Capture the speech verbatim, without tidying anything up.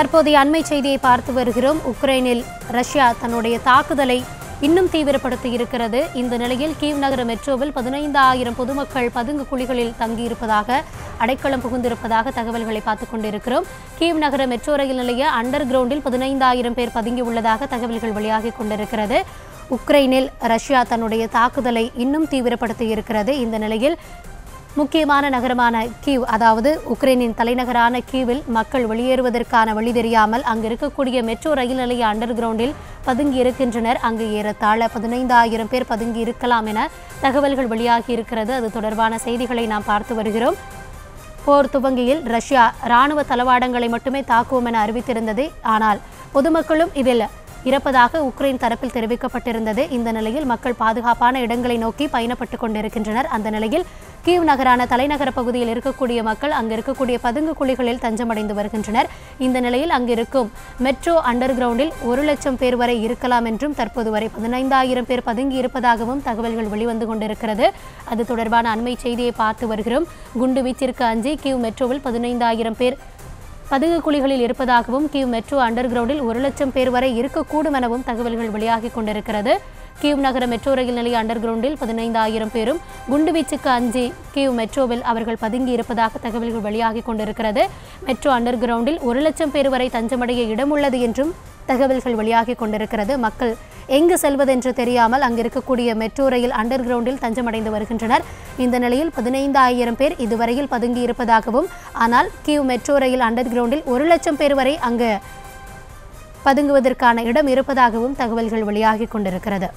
தற்போது அண்மை செய்தியை பார்த்து வருகிறோம். உக்ரைனில் ரஷ்யா தன்னுடைய தாக்குதலை இன்னும் தீவிரப்படுத்தி இருக்கிறது. இந்த நிலையில் கீவ் நகர மெட்ரோவில் பதினைந்து ஆயிரம் பொதுமக்கள் பதுங்கு குழிகளில் தங்கியிருப்பதாக அடைக்கலம் புகுந்திருப்பதாக தகவல்களை பார்த்துக் கொண்டிருக்கிறோம். கீவ் நகர மெட்ரோ ரயில் நிலைய அண்டர் கிரவுண்டில் பதினைந்து ஆயிரம் பேர் பதுங்கி உள்ளதாக தகவல்கள் வெளியாகி கொண்டிருக்கிறது. உக்ரைனில் ரஷ்யா தன்னுடைய தாக்குதலை இன்னும் தீவிரப்படுத்தி இருக்கிறது. இந்த நிலையில் முக்கியமான நகரமான கீவ், அதாவது உக்ரைனின் தலைநகரான கீவில் மக்கள் வெளியேறுவதற்கான வழி தெரியாமல் அங்கு இருக்கக்கூடிய மெட்ரோ ரயில் நிலைய அண்டர் கிரவுண்டில் பதுங்கி இருக்கின்றனர். அங்கு ஏறத்தாழ பதினைந்து ஆயிரம் பேர் பதுங்கி இருக்கலாம் என தகவல்கள் வெளியாகி இருக்கிறது. அது தொடர்பான செய்திகளை நாம் பார்த்து வருகிறோம். போர் துவங்கியில் ரஷ்யா இராணுவ தளவாடங்களை மட்டுமே தாக்குவோம் என அறிவித்திருந்தது. ஆனால் பொதுமக்களும் இதில் இருப்பதாக உக்ரைன் தரப்பில் தெரிவிக்கப்பட்டிருந்தது. இந்த நிலையில் மக்கள் பாதுகாப்பான இடங்களை நோக்கி பயணப்பட்டுக் கொண்டிருக்கின்றனர். அந்த நிலையில் கீவ் நகரான தலைநகர பகுதியில் இருக்கக்கூடிய மக்கள் அங்கு இருக்கக்கூடிய பதுங்கு குழிகளில் தஞ்சமடைந்து வருகின்றனர். இந்த நிலையில் அங்கிருக்கும் மெட்ரோ அண்டர் கிரவுண்டில் ஒரு லட்சம் பேர் வரை இருக்கலாம் என்றும் தற்போது வரை பதினைந்தாயிரம் பேர் பதுங்கி இருப்பதாகவும் தகவல்கள் வெளிவந்து கொண்டிருக்கிறது. அது தொடர்பான அண்மை செய்தியை பார்த்து வருகிறோம். குண்டு வீச்சிற்கு அஞ்சி கீவ் மெட்ரோவில் பதினைந்தாயிரம் பேர் பதுங்கு குழிகளில் இருப்பதாகவும் கீவ் மெட்ரோ அண்டர் கிரவுண்டில் ஒரு லட்சம் பேர் வரை இருக்கக்கூடும் எனவும் தகவல்கள் வெளியாகி கொண்டிருக்கிறது. கீவ் நகர மெட்ரோ ரயில் நிலைய அண்டர் கிரவுண்டில் பதினைந்தாயிரம் பேரும் குண்டுவீச்சுக்கு அஞ்சி கீவ் மெட்ரோவில் அவர்கள் பதுங்கி இருப்பதாக தகவல்கள் வெளியாகி கொண்டிருக்கிறது. மெட்ரோ அண்டர் கிரவுண்டில் ஒரு லட்சம் பேர் வரை தஞ்சமடைய இடம் உள்ளது என்றும் தகவல்கள் வெளியாகி கொண்டிருக்கிறது. மக்கள் எங்கு செல்வதென்று தெரியாமல் அங்கு இருக்கக்கூடிய மெட்ரோ ரயில் அண்டர் கிரவுண்டில் தஞ்சமடைந்து வருகின்றனர். இந்த நிலையில் பதினைந்தாயிரம் பேர் இதுவரையில் பதுங்கி இருப்பதாகவும், ஆனால் கீவ் மெட்ரோ ரயில் அண்டர் கிரவுண்டில் ஒரு லட்சம் பேர் வரை அங்கு பதுங்குவதற்கான இடம் இருப்பதாகவும் தகவல்கள் வெளியாகி கொண்டிருக்கிறது.